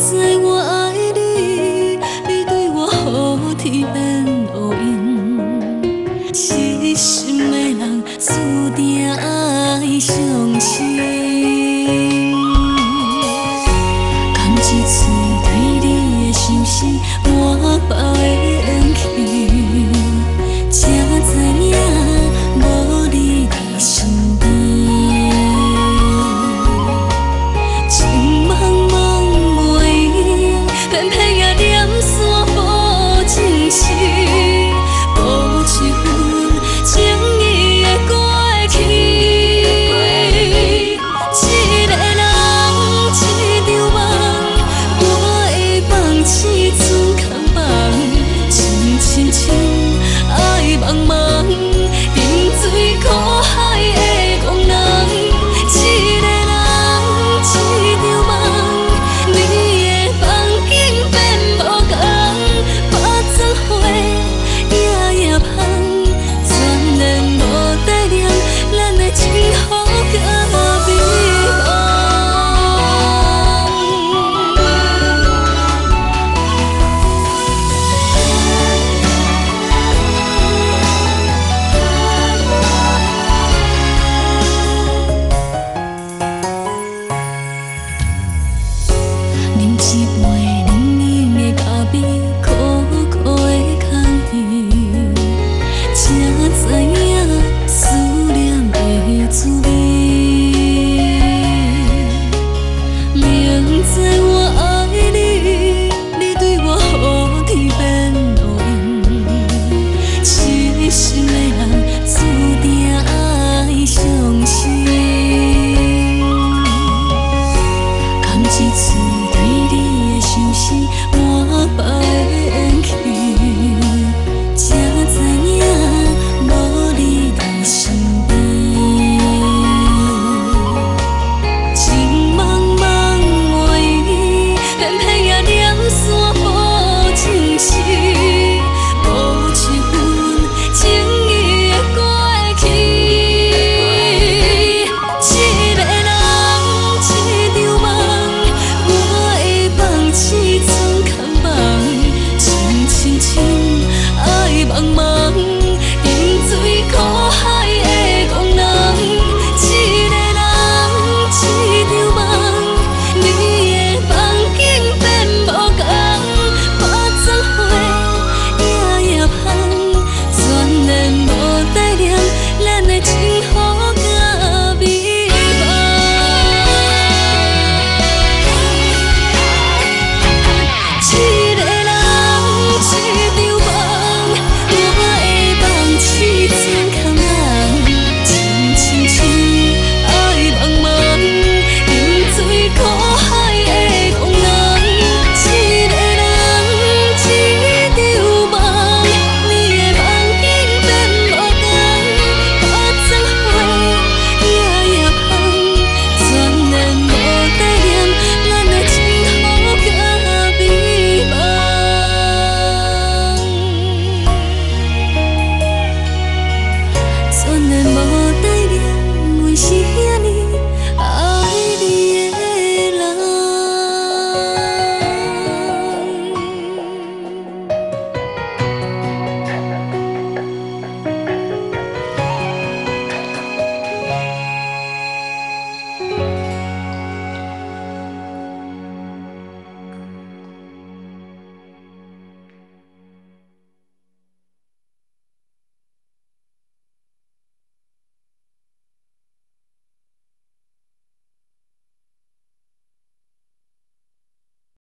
一次对你的心事，我放。